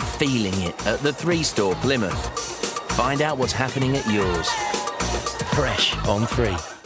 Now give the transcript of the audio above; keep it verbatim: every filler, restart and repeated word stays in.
are feeling it at the three store Plymouth. Find out what's happening at yours. Fresh on three.